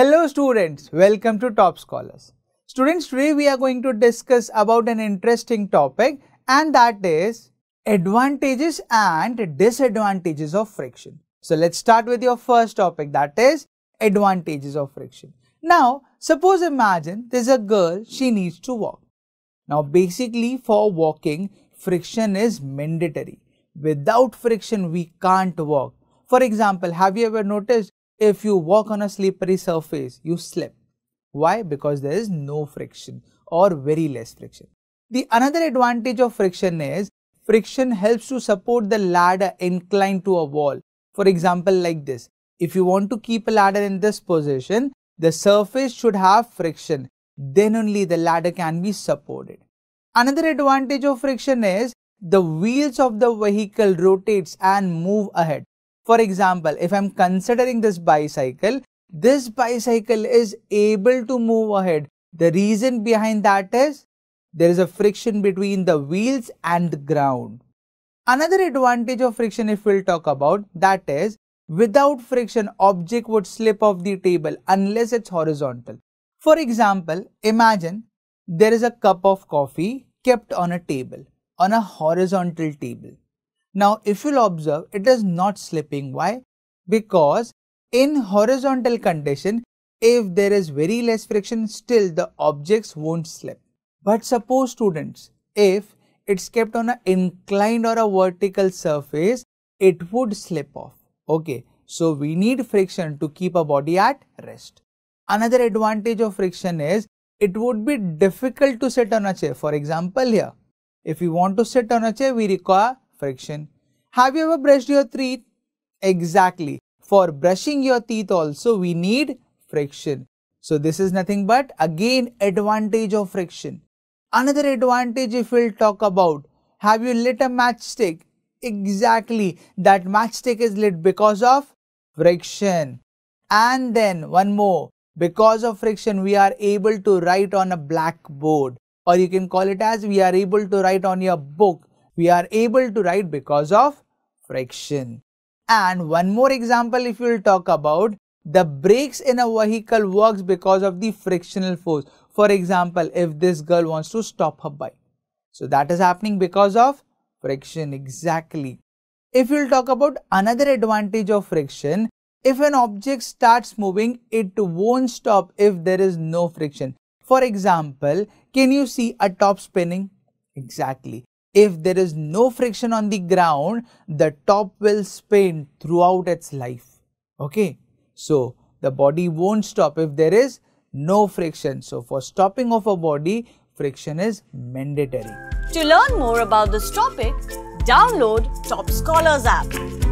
Hello students, welcome to TopScholars. Students, today we are going to discuss about an interesting topic, and that is advantages and disadvantages of friction. So let's start with your first topic, that is advantages of friction. Now suppose, imagine there's a girl, she needs to walk. Now basically for walking, friction is mandatory. Without friction we can't walk. For example, have you ever noticed if you walk on a slippery surface, you slip? Why? Because there is no friction or very less friction. The another advantage of friction is friction helps to support the ladder inclined to a wall. For example, like this. If you want to keep a ladder in this position, the surface should have friction. Then only the ladder can be supported. Another advantage of friction is the wheels of the vehicle rotates and move ahead. For example, if I am considering this bicycle is able to move ahead. The reason behind that is there is a friction between the wheels and the ground. Another advantage of friction, if we'll talk about, that is without friction, object would slip off the table unless it's horizontal. For example, imagine there is a cup of coffee kept on a table, on a horizontal table. Now if you'll observe, it is not slipping. Why? Because in horizontal condition, if there is very less friction, still the objects won't slip. But suppose students, if it's kept on an inclined or a vertical surface, it would slip off. Okay, so we need friction to keep a body at rest. Another advantage of friction is it would be difficult to sit on a chair. For example, here, if you want to sit on a chair, we require friction. Have you ever brushed your teeth? Exactly. For brushing your teeth also we need friction. So this is nothing but again advantage of friction. Another advantage, if we'll talk about, have you lit a matchstick? Exactly. That matchstick is lit because of friction. And then one more. Because of friction we are able to write on a blackboard, or you can call it as we are able to write on your book. We are able to write because of friction. And one more example, if you will talk about, the brakes in a vehicle works because of the frictional force. For example, if this girl wants to stop her bike, so that is happening because of friction. Exactly. If you will talk about another advantage of friction, if an object starts moving, it won't stop if there is no friction. For example, can you see a top spinning? Exactly. If there is no friction on the ground, the top will spin throughout its life. Okay, so the body won't stop if there is no friction. So for stopping of a body, friction is mandatory. To learn more about this topic, download TopScholars app.